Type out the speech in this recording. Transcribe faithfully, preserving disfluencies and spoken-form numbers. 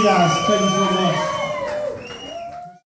you guys. Thank you so much.